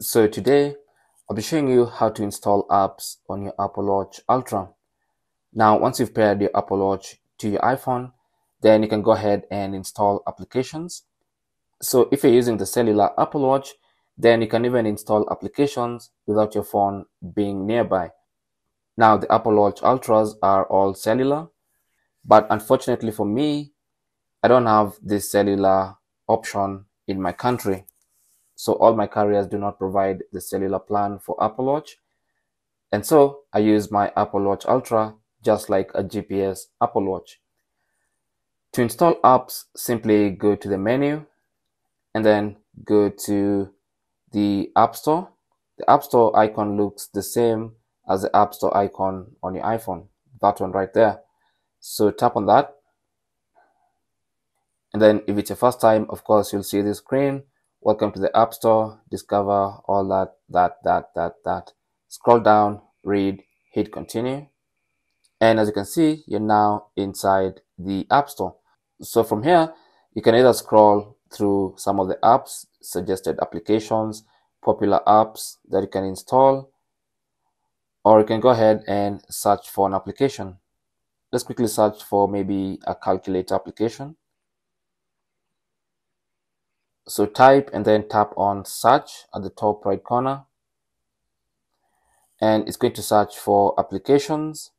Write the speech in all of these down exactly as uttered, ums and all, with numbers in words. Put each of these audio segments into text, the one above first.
So today I'll be showing you how to install apps on your Apple Watch Ultra. Now once you've paired your Apple Watch to your iPhone, then you can go ahead and install applications. So if you're using the cellular Apple Watch, then you can even install applications without your phone being nearby. Now the Apple Watch Ultras are all cellular, but unfortunately for me, I don't have this cellular option in my country. So all my carriers do not provide the cellular plan for Apple Watch. And so I use my Apple Watch Ultra just like a G P S Apple Watch. To install apps, simply go to the menu and then go to the App Store. The App Store icon looks the same as the App Store icon on your iPhone, that one right there. So tap on that. And then if it's your first time, of course, you'll see this screen. Welcome to the App Store. Discover all that, that, that, that, that. Scroll down, read, hit continue. And as you can see, you're now inside the App Store. So from here, you can either scroll through some of the apps, suggested applications, popular apps that you can install, or you can go ahead and search for an application. Let's quickly search for maybe a calculator application. So type and then tap on search at the top right corner. And it's going to search for applications.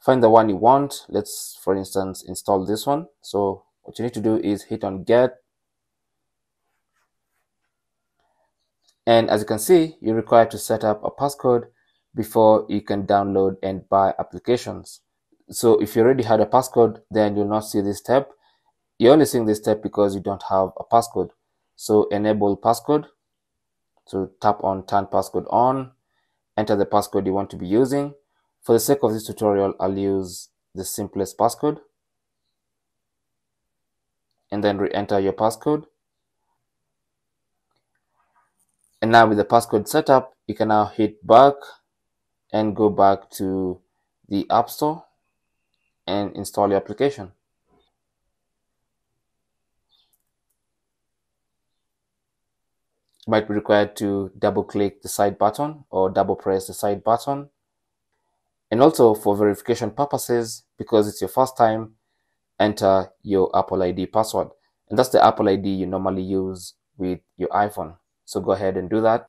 Find the one you want. Let's, for instance, install this one. So what you need to do is hit on get. And as you can see, you're required to set up a passcode before you can download and buy applications. So if you already had a passcode, then you'll not see this step. You're only seeing this step because you don't have a passcode. So enable passcode. So tap on turn passcode on, enter the passcode you want to be using. For the sake of this tutorial, I'll use the simplest passcode. And then re-enter your passcode. And now with the passcode set up, you can now hit back and go back to the App Store and install your application. You might be required to double click the side button or double press the side button. And also for verification purposes, because it's your first time, enter your Apple I D password. And that's the Apple I D you normally use with your iPhone. So go ahead and do that.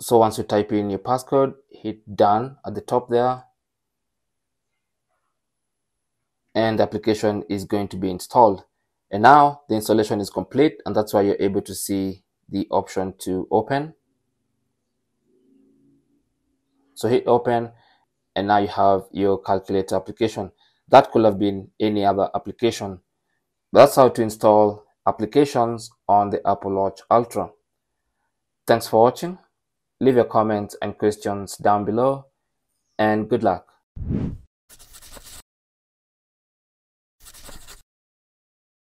So once you type in your passcode, hit done at the top there. And the application is going to be installed. And now the installation is complete, and that's why you're able to see the option to open. So hit open, and now you have your calculator application. That could have been any other application. That's how to install applications on the Apple Watch Ultra. Thanks for watching. Leave your comments and questions down below, and good luck.